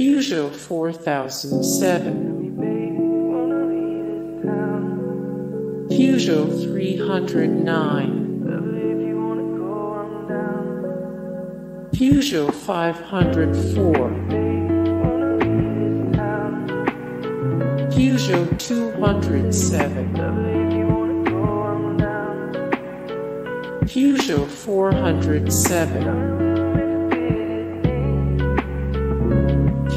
Peugeot 4007, Peugeot 309, Peugeot 504, Peugeot 207, Peugeot 407,